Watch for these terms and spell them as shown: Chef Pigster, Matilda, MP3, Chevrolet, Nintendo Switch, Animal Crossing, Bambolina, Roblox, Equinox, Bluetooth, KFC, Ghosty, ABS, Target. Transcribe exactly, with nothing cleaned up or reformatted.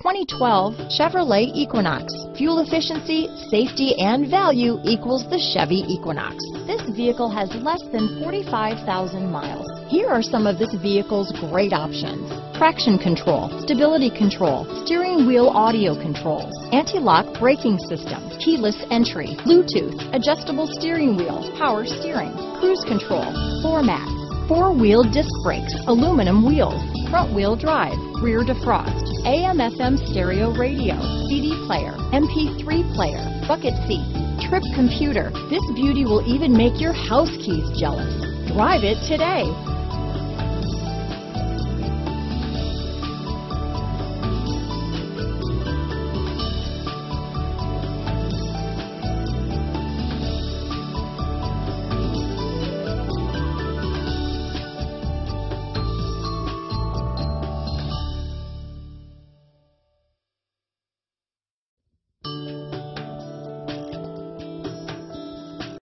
twenty twelve Chevrolet Equinox. Fuel efficiency, safety, and value equals the Chevy Equinox. This vehicle has less than forty-five thousand miles. Here are some of this vehicle's great options: traction control, stability control, steering wheel audio controls, anti-lock braking system, keyless entry, Bluetooth, adjustable steering wheel, power steering, cruise control, floor mats, four-wheel disc brakes, aluminum wheels, front-wheel drive, rear defrost, A M F M stereo radio, C D player, M P three player, bucket seats, trip computer. This beauty will even make your house keys jealous. Drive it today.